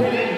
Yeah.